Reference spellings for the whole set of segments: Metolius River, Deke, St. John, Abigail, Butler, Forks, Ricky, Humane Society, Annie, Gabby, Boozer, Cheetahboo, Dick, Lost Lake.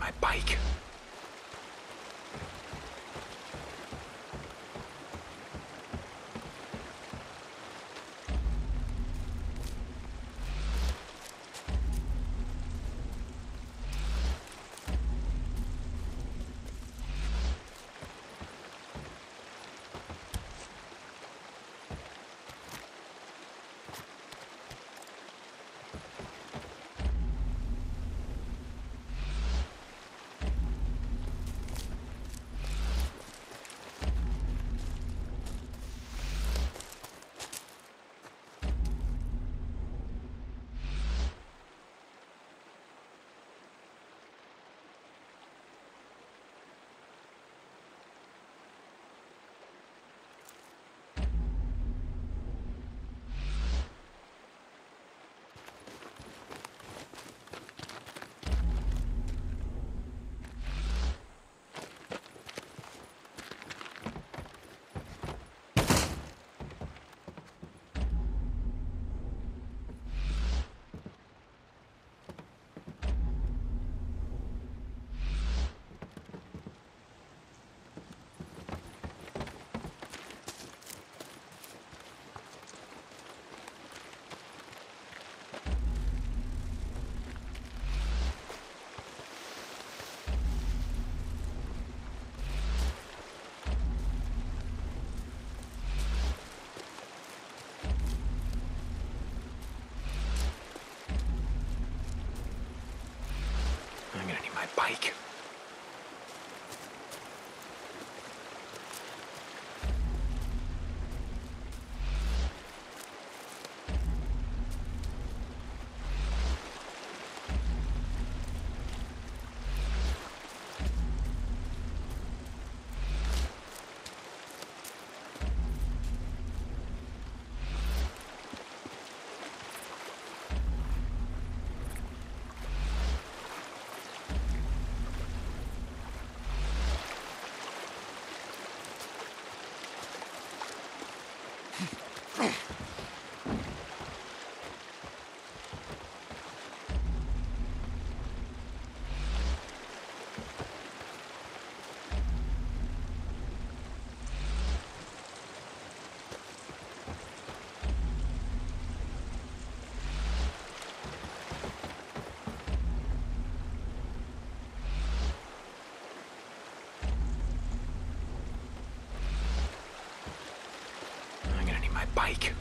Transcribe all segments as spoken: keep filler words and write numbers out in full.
my bike. Bike. Bike.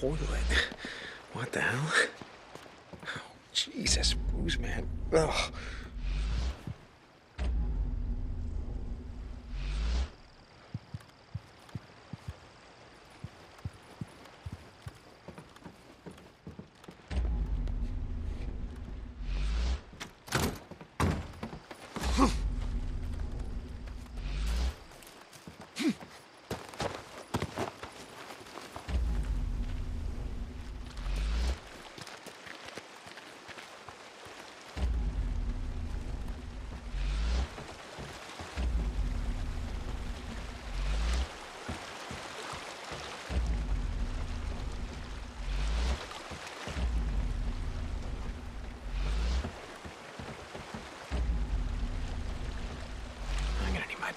toilet. What the hell? Oh, Jesus, booze, man. Ugh.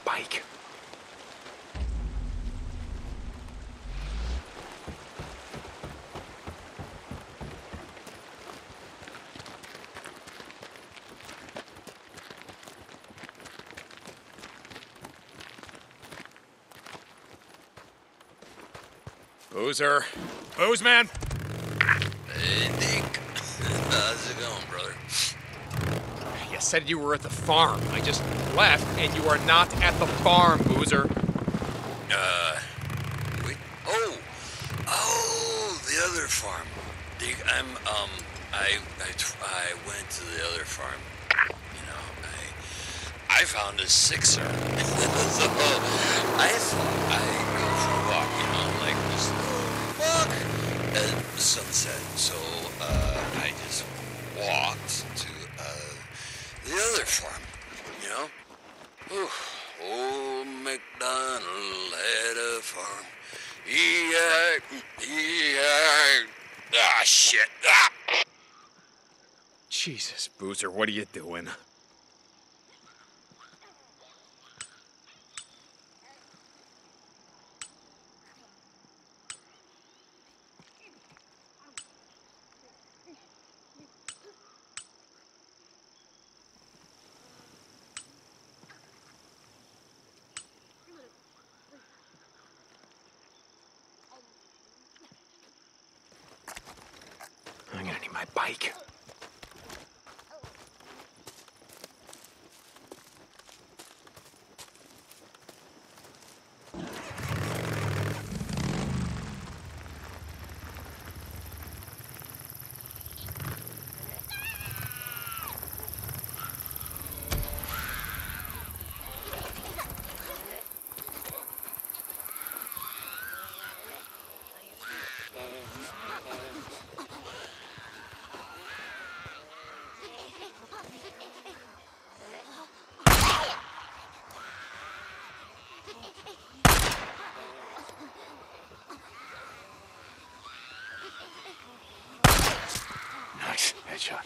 Bike. Boozer. Boozman! Hey, Dick. How's it going, brother? You said you were at the farm. I just... left, and you are not at the farm, Boozer. Uh, wait, oh, oh, the other farm. I'm, um, I, I, I went to the other farm, you know, I, I found a sixer, so I thought I'd go for a walk, you know, like, just walk at sunset, so, uh, I just walked to, uh, the other farm, you know. Ooh, old MacDonald had a farm. He had, he had, ah, shit. Ah. Jesus, Boozer, what are you doing? Bike. Headshot.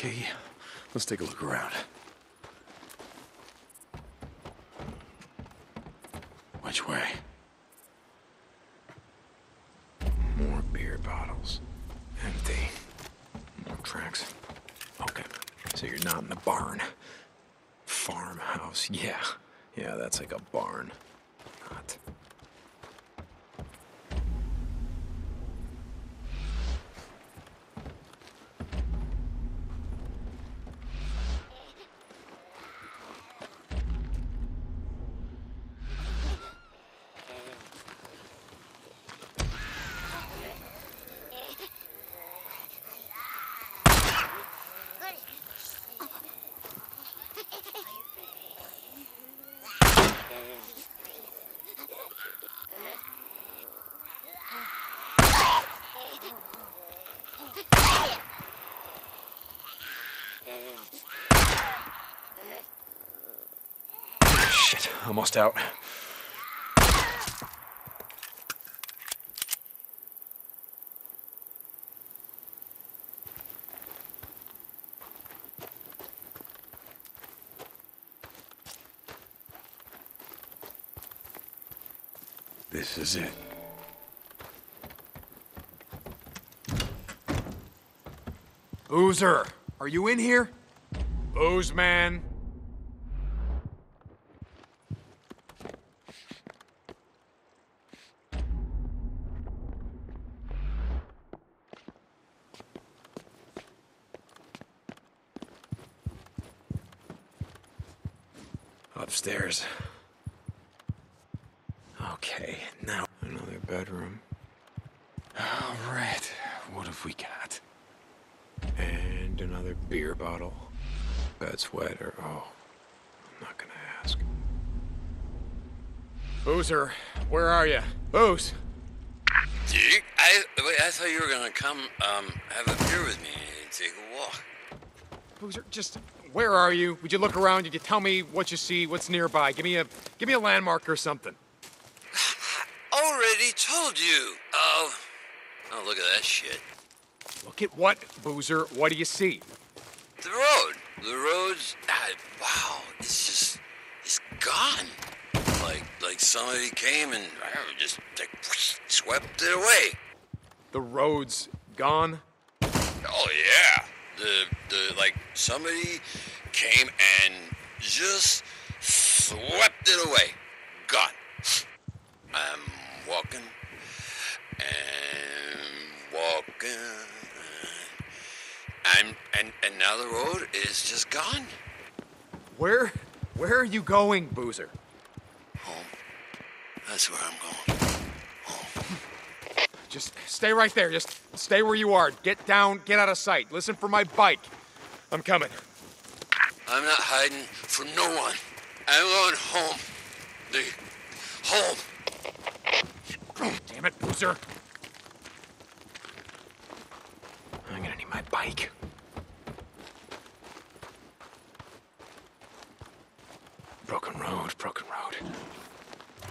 Okay, let's take a look around. Which way? More beer bottles. Empty. More tracks. Okay, so you're not in the barn. Farmhouse, yeah. Yeah, that's like a barn. Not Shit, almost out. This is it. Boozer, are you in here? Booze man. Upstairs. Okay, now another bedroom. All right, what have we got? And another beer bottle. Bed sweater. Oh, I'm not gonna ask. Boozer, where are you? Booze! Dick, I, I thought you were gonna come um, have a beer with me and take a walk. Boozer, just where are you? Would you look around? Would you tell me what you see? What's nearby? Give me a give me a landmark or something. Already told you. Oh, oh, look at that shit. Look at what, Boozer? What do you see? The road. The road's... Ah, wow, it's just... It's gone. Like, like somebody came and just like, swept it away. The road's gone? Oh, yeah. The, the, like, somebody came and just swept it away. Gone. I'm walking and walking. And, and, and now the road is just gone. Where, where are you going, Boozer? Home. That's where I'm going. Home. Just stay right there. Just stay where you are. Get down. Get out of sight. Listen for my bike. I'm coming. I'm not hiding from no one. I'm going home. The home. Damn it, Boozer. I'm gonna need my bike. Broken road, broken road.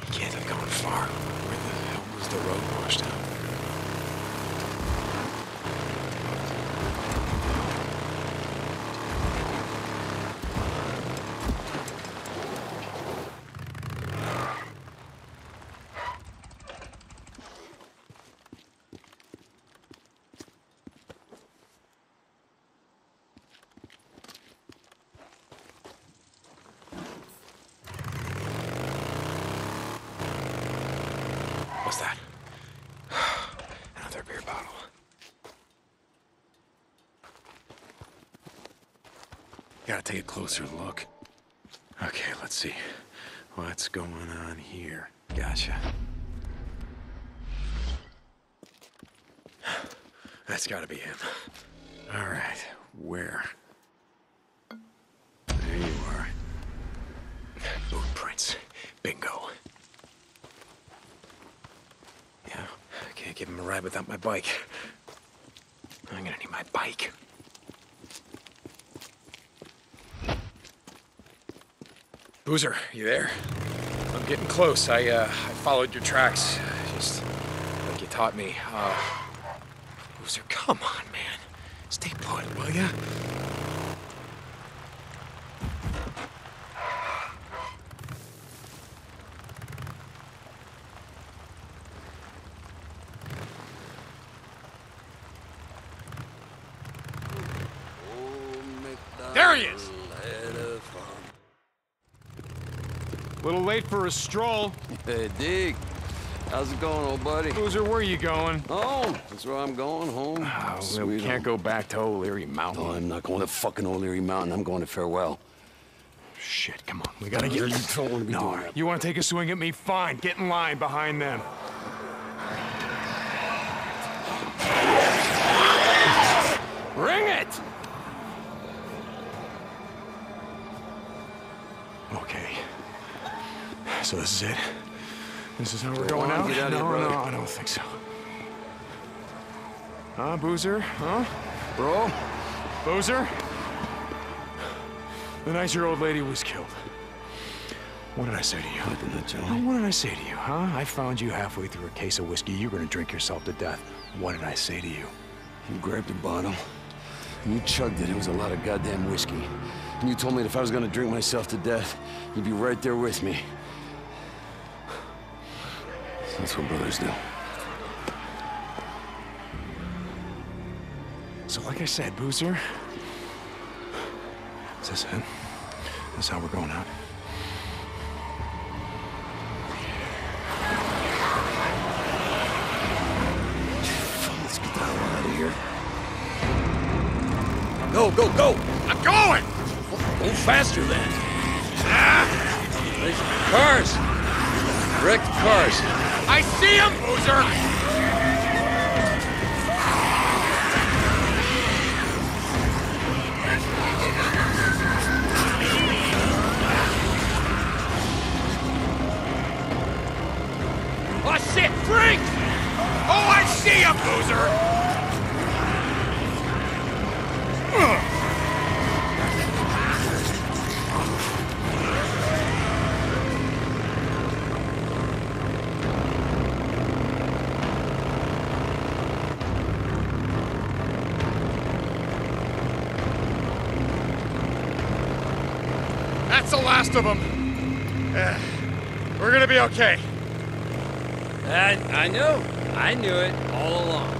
We can't have gone far. Where the hell was the road washed out? Gotta take a closer look. Okay, let's see. What's going on here? Gotcha. That's gotta be him. All right, where? There you are. Boot prints. Bingo. Yeah, I can't give him a ride without my bike. I'm gonna need my bike. Boozer, you there? I'm getting close. I, uh, I followed your tracks, just like you taught me. Uh, Boozer, come on, man. Stay put, will ya? Little late for a stroll. Hey, Dick. How's it going, old buddy? Boozer, where are you going? Home. That's where I'm going, home. Oh, well, we can't home. Go back to O'Leary Mountain. No, I'm not going to fucking O'Leary Mountain. I'm going to Farewell. Shit, come on. We gotta no, get... You don't want to be no, doing that. You want to take a swing at me? Fine. Get in line behind them. Ring it! Okay. So this is it? This is how we're going out? Get out no, here, no, I don't think so. Huh, Boozer? Huh? Bro? Boozer? The nicer old lady was killed. What did I say to you? What did I tell you? What did I say to you, huh? I found you halfway through a case of whiskey. You're gonna drink yourself to death. What did I say to you? You grabbed a bottle, and you chugged it. It was a lot of goddamn whiskey. And you told me that if I was gonna drink myself to death, you'd be right there with me. That's what brothers do. So like I said, Boozer, is this it? This is how we're going out? Let's get the hell out of here. Go, go, go! I'm going! Go faster then. Ah! Cars! Wrecked cars. I see him, Boozer! Drink! Oh, I see ya, Boozer! That's the last of them. Uh, we're gonna be okay. I, I know. I knew it all along.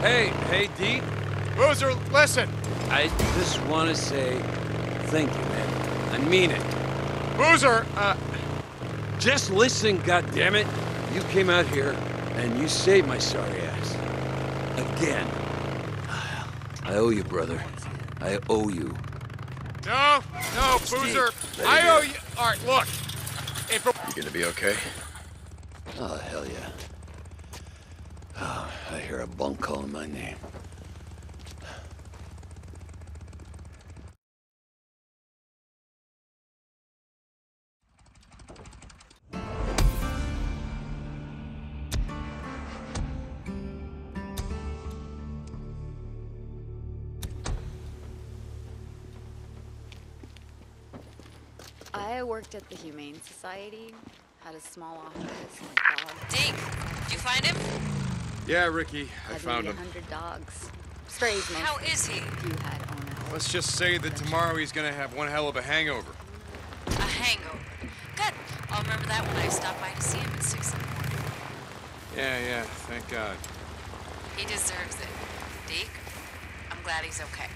Hey, hey, Deke. Boozer, listen. I just want to say thank you, man. I mean it. Boozer, uh... just listen, goddammit. You came out here, and you saved my sorry ass. Again. I owe you, brother. I owe you. No, no, Boozer. Deke, I owe you. All right, look. April. You gonna be okay? Oh, hell yeah. Oh, I hear a bunk calling my name. I worked at the Humane Society, had a small office and a dog. Deke, did you find him? Yeah, Ricky, I, I found him. one hundred dogs. Strays, man. How is he? If you had owners. Let's just say that tomorrow he's gonna have one hell of a hangover. A hangover? Good. I'll remember that when I stop by to see him at six in the morning. Yeah, yeah, thank God. He deserves it. Deke, I'm glad he's okay.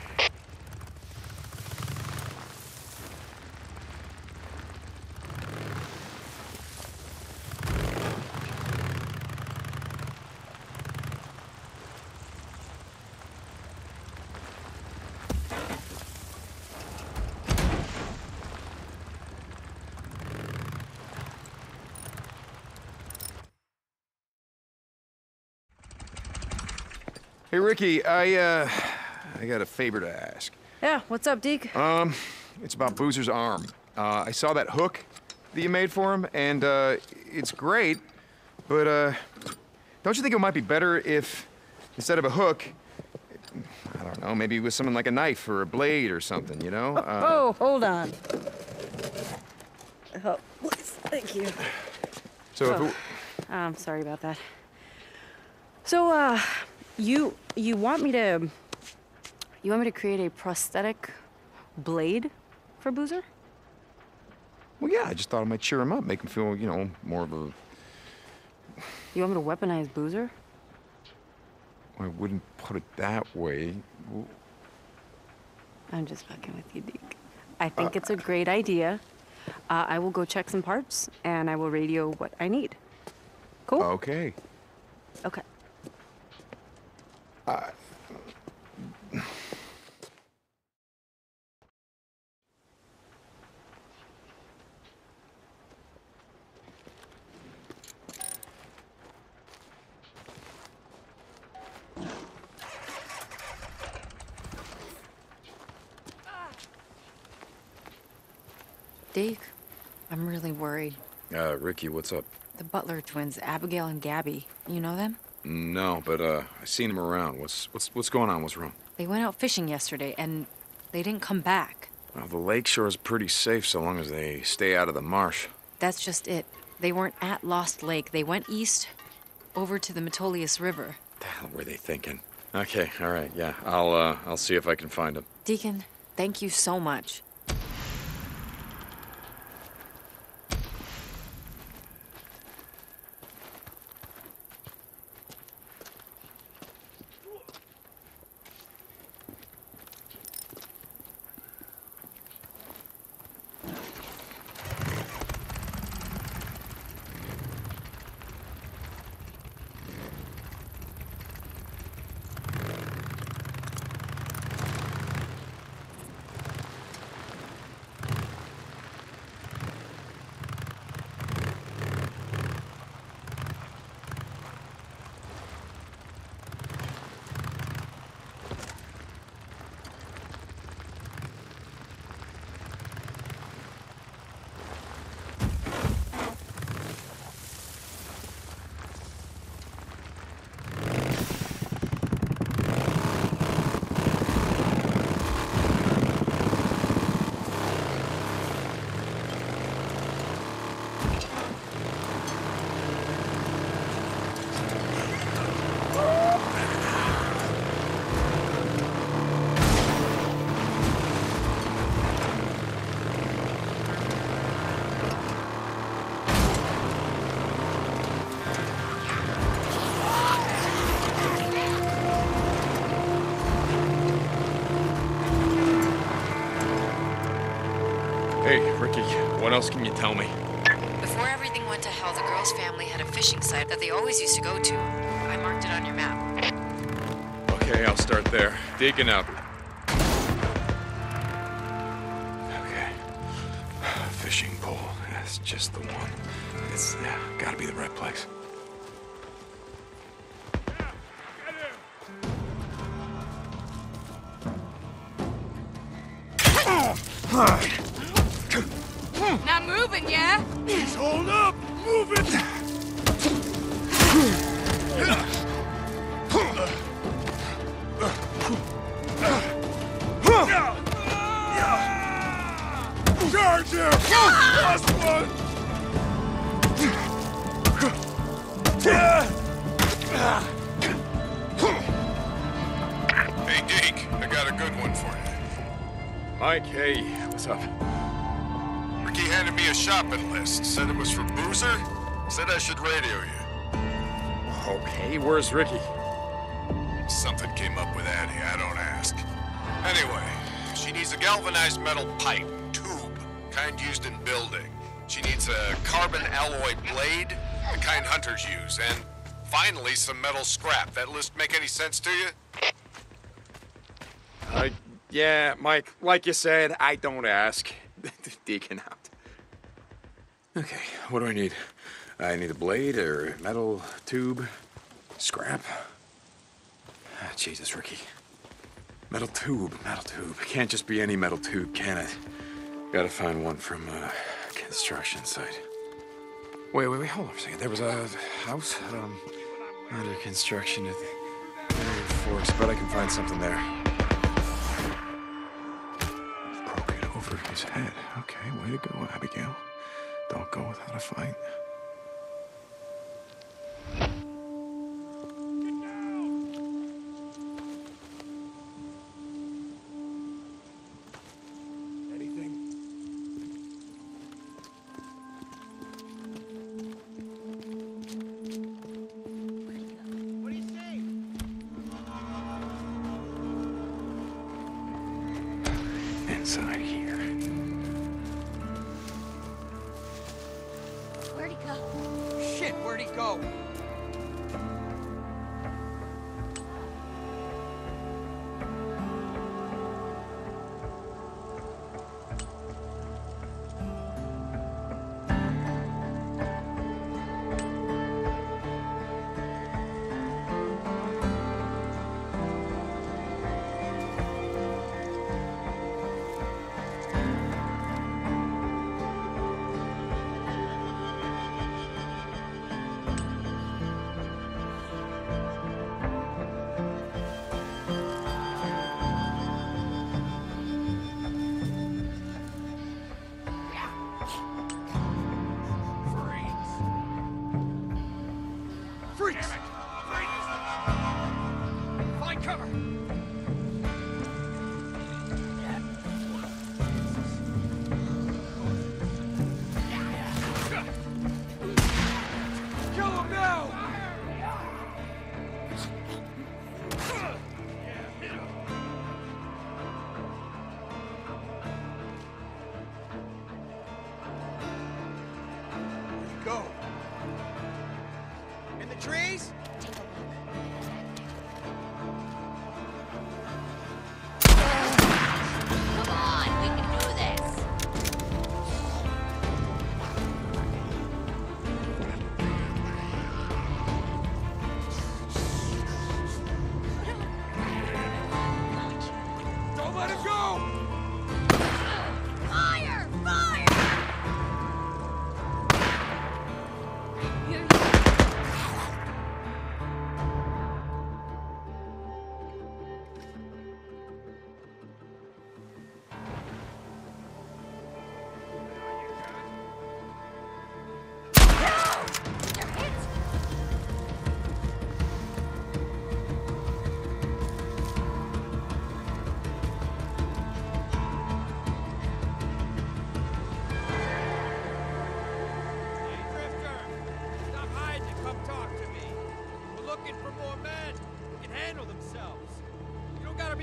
Hey, Ricky, I, uh, I got a favor to ask. Yeah, what's up, Deke? Um, it's about Boozer's arm. Uh, I saw that hook that you made for him, and, uh, it's great, but, uh, don't you think it might be better if, instead of a hook, I don't know, maybe with something like a knife or a blade or something, you know? Oh, uh, oh hold on. Oh, please, thank you. So, oh. if it... I'm sorry about that. So, uh... You, you want me to, you want me to create a prosthetic blade for Boozer? Well, yeah, I just thought I might cheer him up, make him feel, you know, more of a... You want me to weaponize Boozer? I wouldn't put it that way. I'm just fucking with you, Deke. I think uh, it's a great idea. Uh, I will go check some parts, and I will radio what I need. Cool? Okay. Okay. Uh, Deke, I'm really worried. Uh, Ricky, what's up? The Butler twins, Abigail and Gabby. You know them? No, but uh, I seen him around. What's what's what's going on? What's wrong? They went out fishing yesterday, and they didn't come back. Well, the lakeshore is pretty safe so long as they stay out of the marsh. That's just it. They weren't at Lost Lake. They went east, over to the Metolius River. The hell were they thinking? Okay, all right, yeah. I'll uh, I'll see if I can find him. Deacon, thank you so much. What else can you tell me? Before everything went to hell, the girl's family had a fishing site that they always used to go to. I marked it on your map. Okay, I'll start there. Digging up. Okay. Fishing pole. That's just the one. It's yeah, gotta be the right place. Where's Ricky? Something came up with Annie, I don't ask. Anyway, she needs a galvanized metal pipe, tube, kind used in building. She needs a carbon alloy blade, the kind hunters use, and finally some metal scrap. That list make any sense to you? Uh, yeah, Mike, like you said, I don't ask. Deacon out. Okay, what do I need? I need a blade or metal tube. Scrap. Ah, Jesus, Ricky. Metal tube, metal tube. It can't just be any metal tube, can it? Gotta find one from a construction site. Wait, wait, wait, hold on a second. There was a house, um, under construction at the Forks, but I can find something there. Broke it over his head. Okay, way to go, Abigail. Don't go without a fight.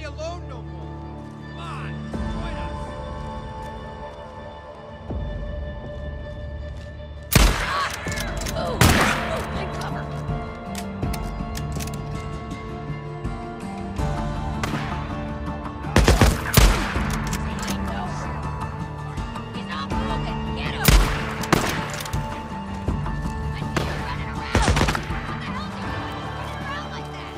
alone no more. Come on, join us. Ah! Oh, oh, my cover. I know. He's not broken. Get him. I see you running around. What the hell's he doing? Running around like that?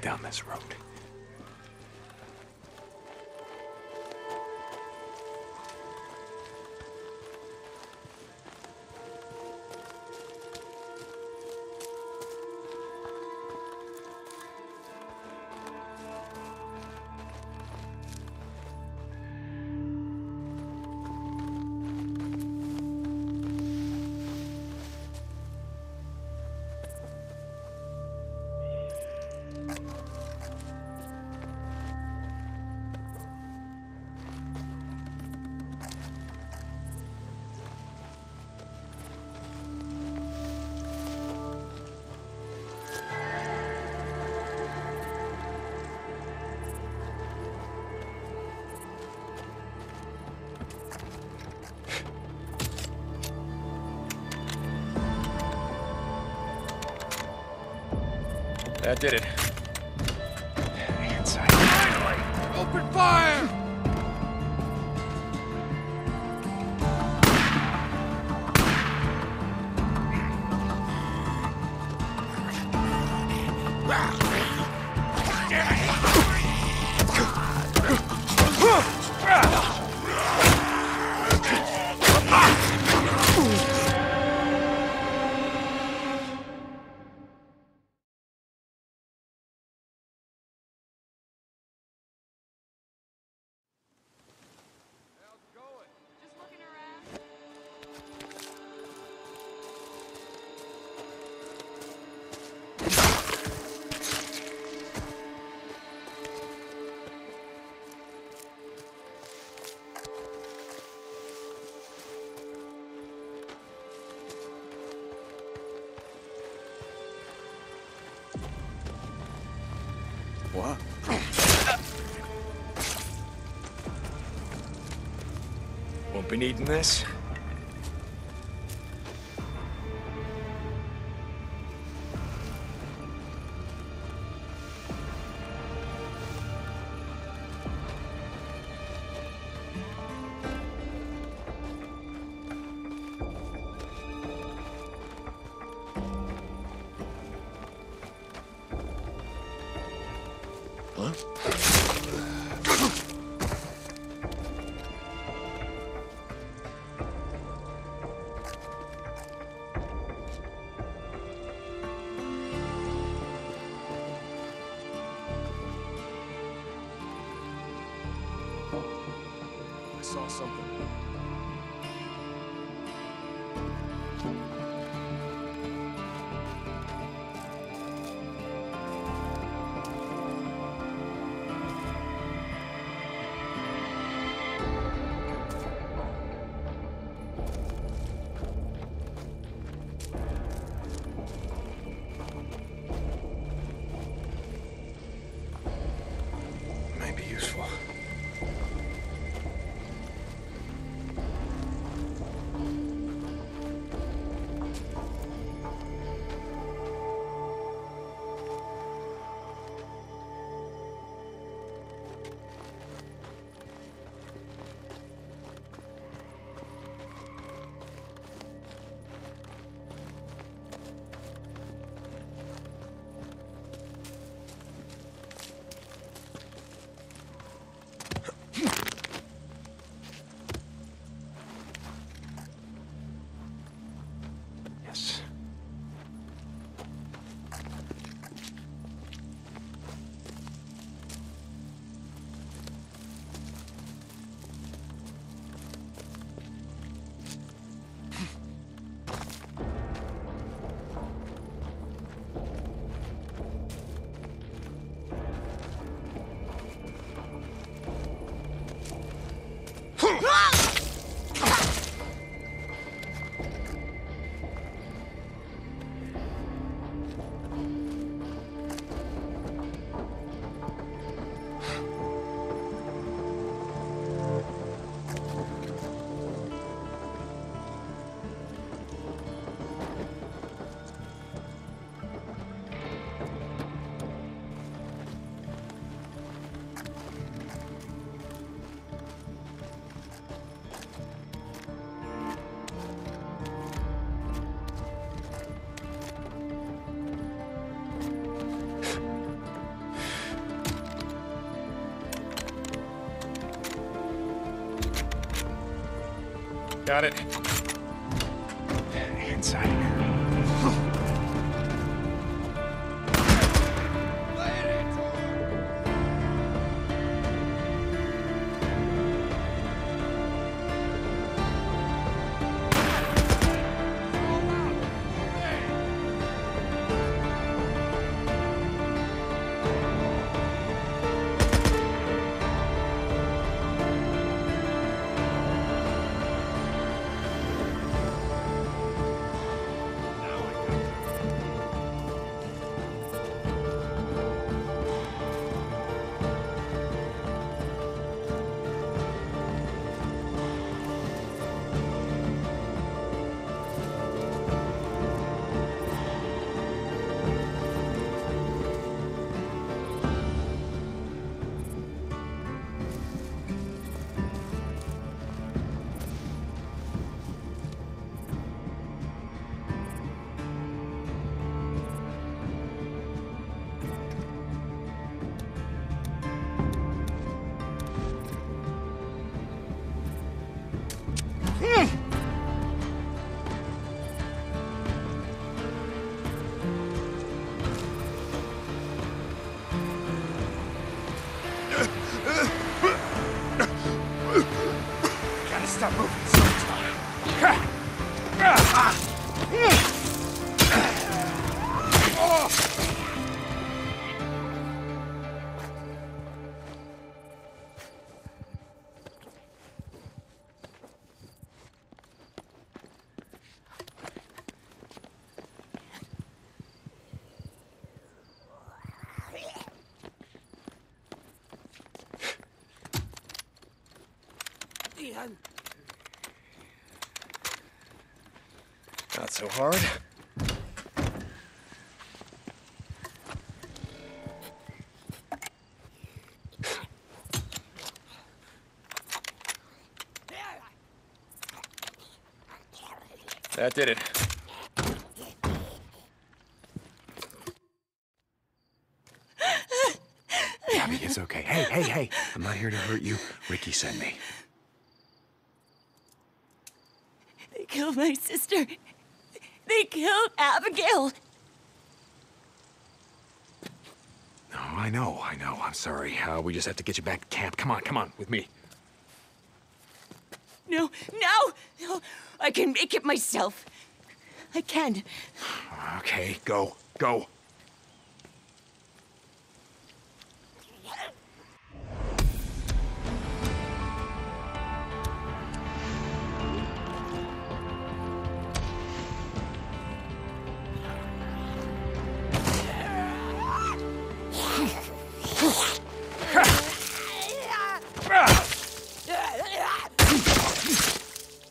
Down this road. That did it. Inside. Finally! Open fire! Been eating this? Got it. Inside. so hard. That did it. Gabby, it's okay. Hey, hey, hey. I'm not here to hurt you. Ricky sent me. They killed my sister. They killed Abigail. No, oh, I know, I know. I'm sorry. Uh, we just have to get you back to camp. Come on, come on, with me. No, no, no. I can make it myself. I can. Okay, go, go.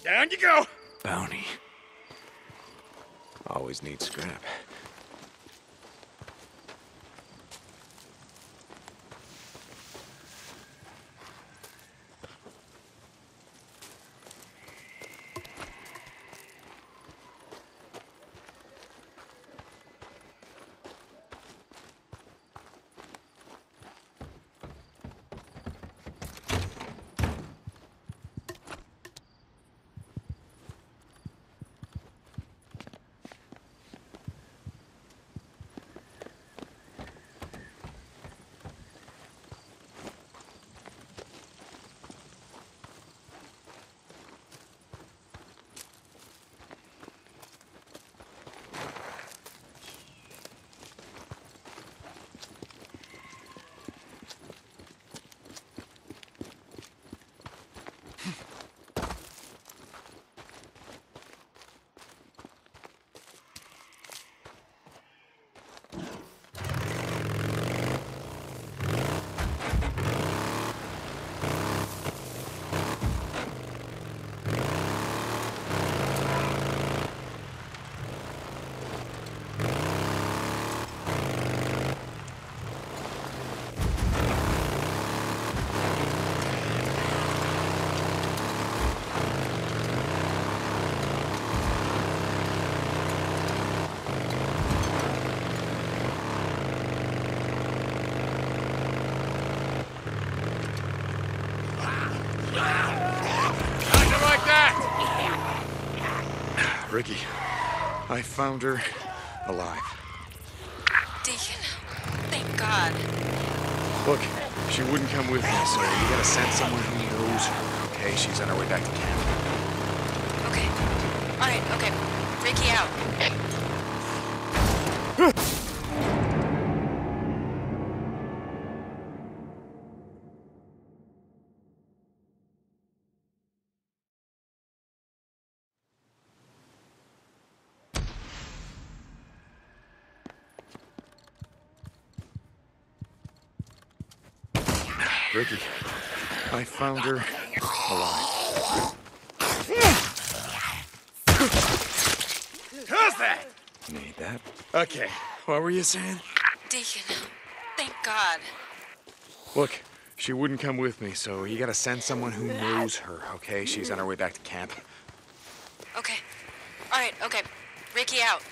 Down you go! Bounty. Always need scrap. Ricky, I found her alive. Deacon, thank God. Look, she wouldn't come with me, so you gotta send someone who knows her, okay? She's on her way back to camp. Okay. All right, okay. Ricky out. Ricky, I found her alive. How's that? Need that? Okay, what were you saying? Deacon, thank God. Look, she wouldn't come with me, so you gotta send someone who knows her, okay? She's on her way back to camp. Okay, all right, okay. Ricky out.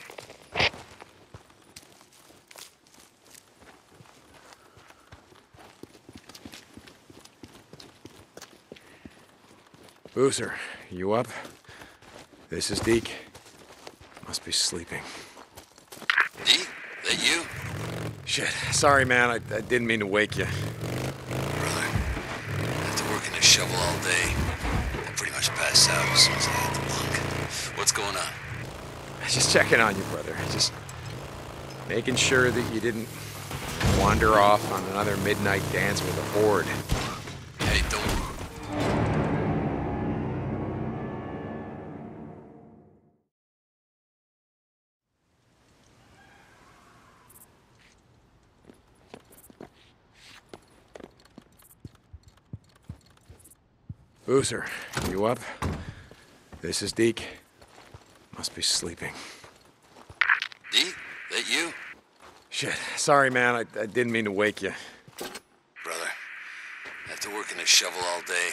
Boozer, you up? This is Deke. Must be sleeping. Deke, that you? Shit, sorry man, I, I didn't mean to wake you. Right. After working this shovel all day, I pretty much passed out as soon as I hit the bunk. What's going on? Just checking on you, brother. Just making sure that you didn't wander off on another midnight dance with a horde. Boozer, you up? This is Deke. Must be sleeping. Deke, that you? Shit, sorry man, I, I didn't mean to wake you. Brother, after working a shovel all day,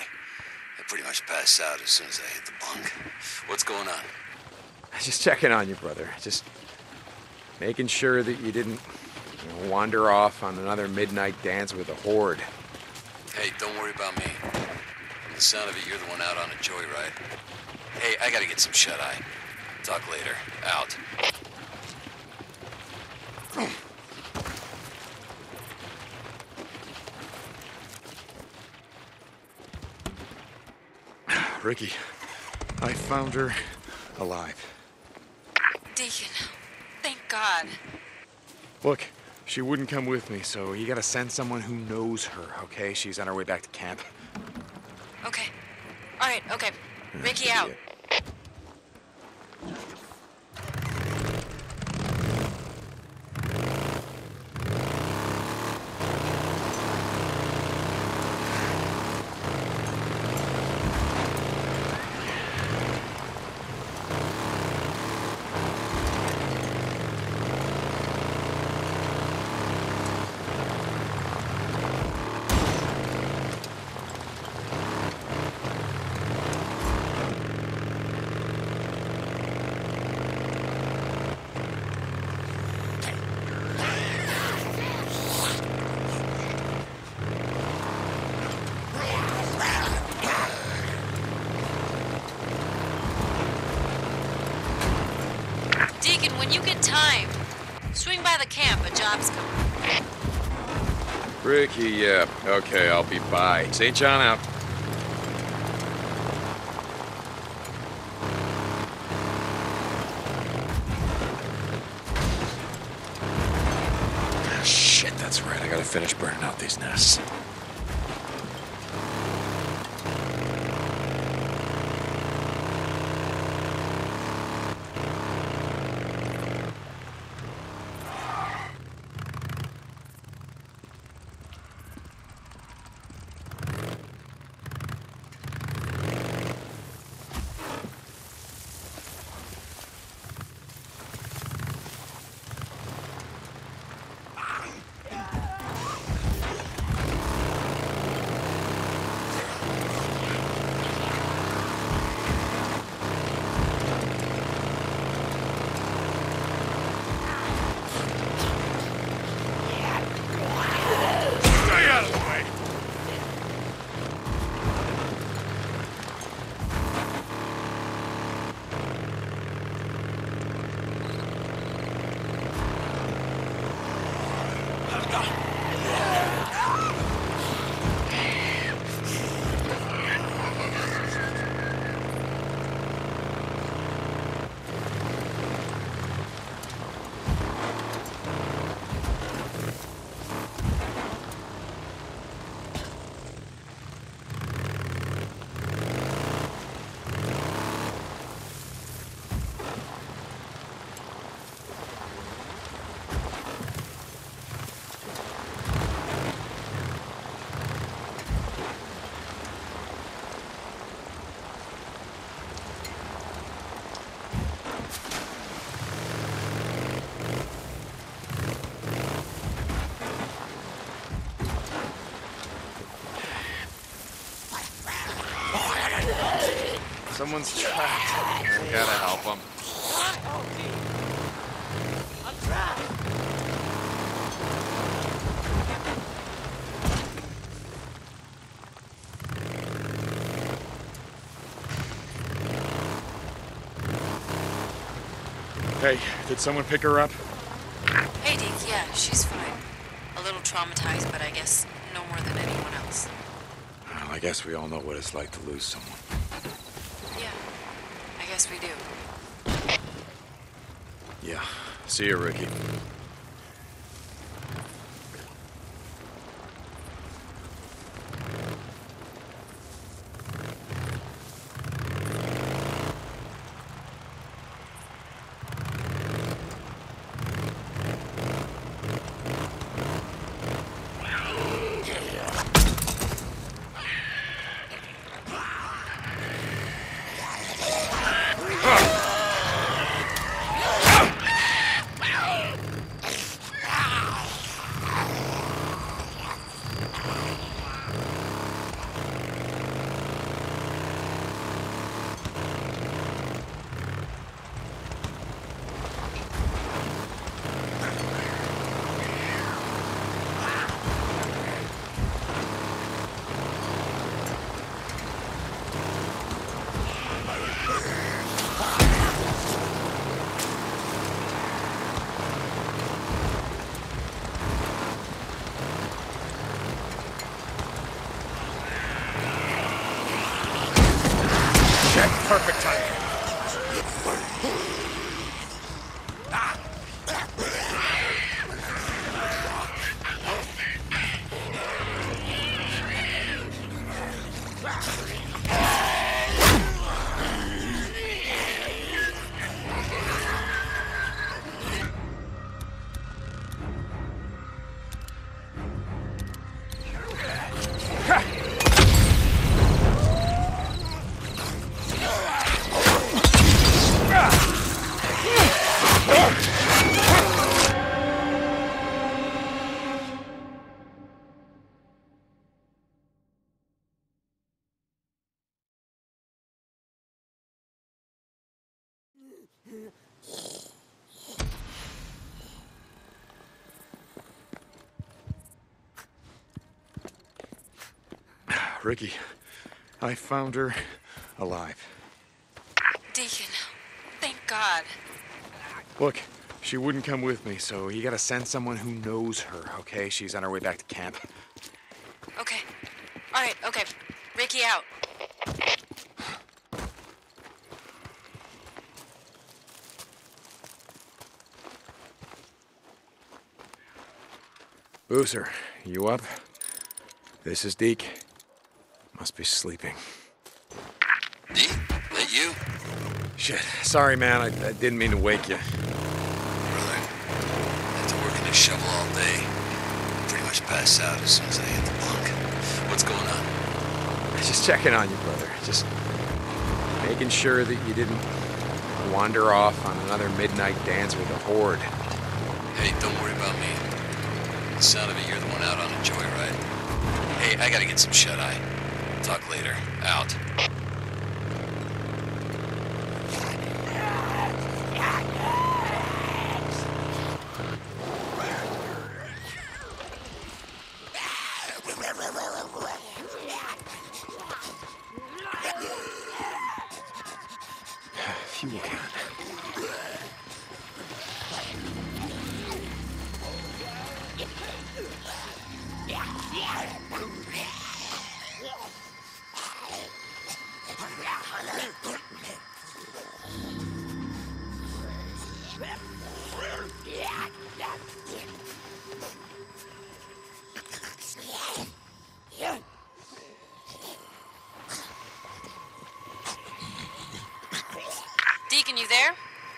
I pretty much passed out as soon as I hit the bunk. What's going on? Just checking on you, brother. Just making sure that you didn't you know, wander off on another midnight dance with a horde. Hey, don't worry about me. From the sound of it, you're the one out on a joyride. Hey, I gotta get some shut-eye. Talk later. Out. Ricky, I found her alive. Deacon, thank God. Look, she wouldn't come with me, so you gotta send someone who knows her, okay? She's on her way back to camp. Okay. All right, okay. Ricky out. Ricky, yeah. Okay, I'll be by. Saint John out. Oh, shit, that's right. I gotta finish burning out these nests. Someone's trapped. I gotta help him. Hey, did someone pick her up? Hey, Deke, yeah, she's fine. A little traumatized, but I guess no more than anyone else. Well, I guess we all know what it's like to lose someone. Yes, we do. Yeah. See you, Ricky. perfect timing. Ricky, I found her alive. Deacon, thank God. Look, she wouldn't come with me, so you gotta send someone who knows her, okay? She's on her way back to camp. Okay. All right, okay. Ricky out. Boozer, you up? This is Deke. Must be sleeping. Deke, that you? Shit, sorry man, I, I didn't mean to wake you. Brother, after working this shovel all day, I pretty much passed out as soon as I hit the bunk. What's going on? Just checking on you, brother. Just making sure that you didn't wander off on another midnight dance with a horde. Hey, don't worry about me. The sound of it, you're the one out on a joyride. Hey, I gotta get some shut-eye. Talk later. Out.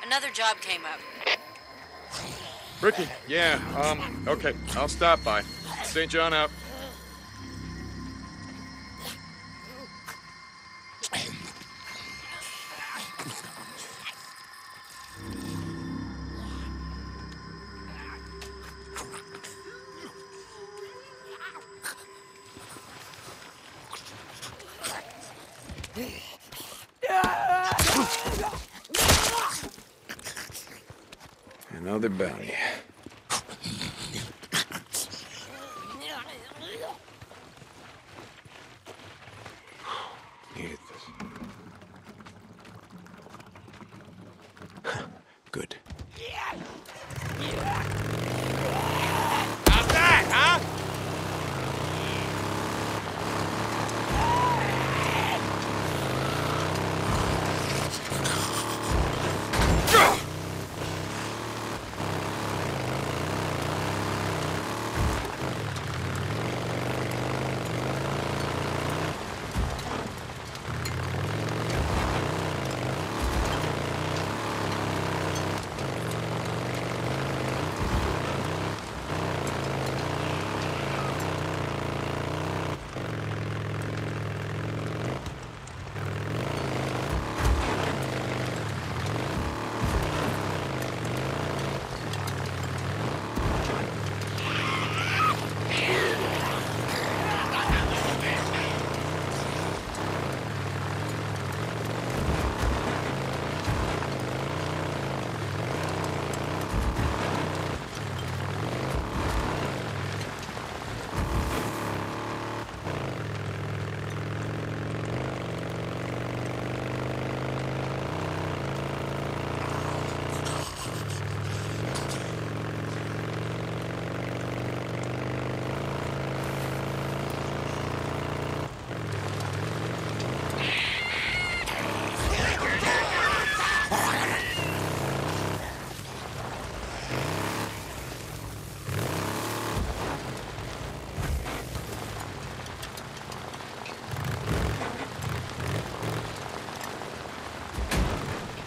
Another job came up. Ricky, yeah, um, okay, I'll stop by. Saint John out.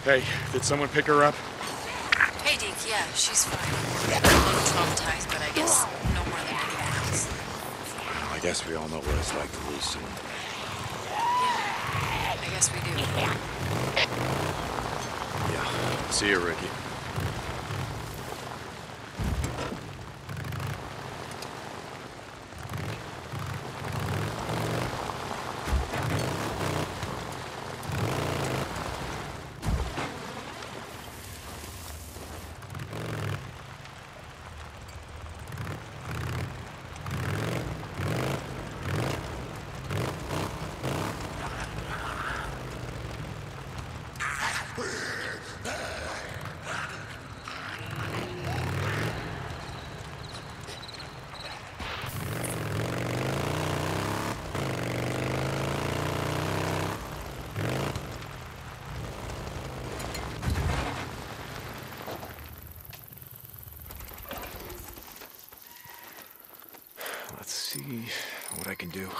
Hey, did someone pick her up? Hey, Deke, yeah, she's fine. A little traumatized, but I guess no more than anyone else. Well, I guess we all know what it's like to lose someone. Yeah, I guess we do. Yeah, see you, Ricky. Do.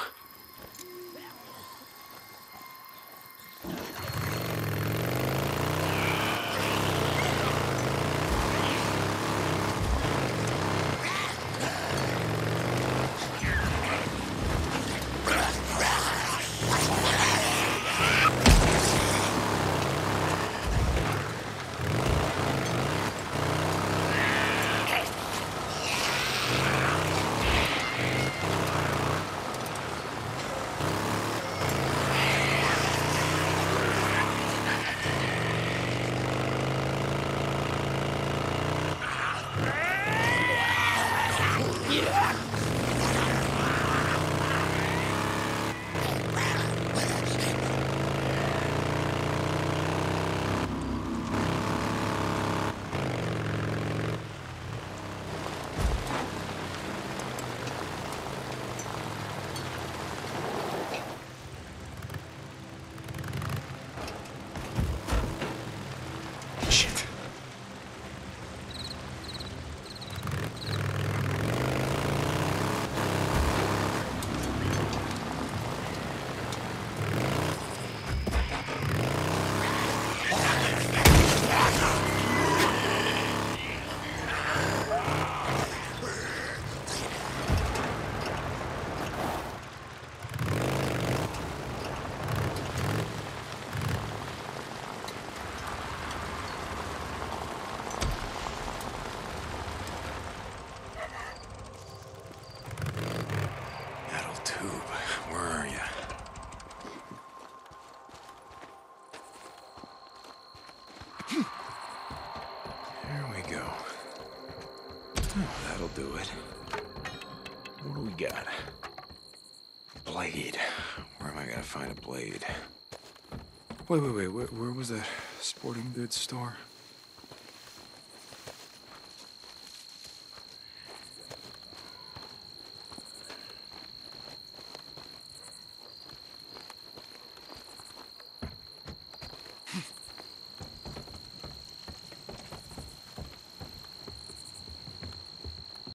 Do it. What do we got? Blade. Where am I gonna find a blade? Wait, wait, wait. Where, where was that sporting goods store?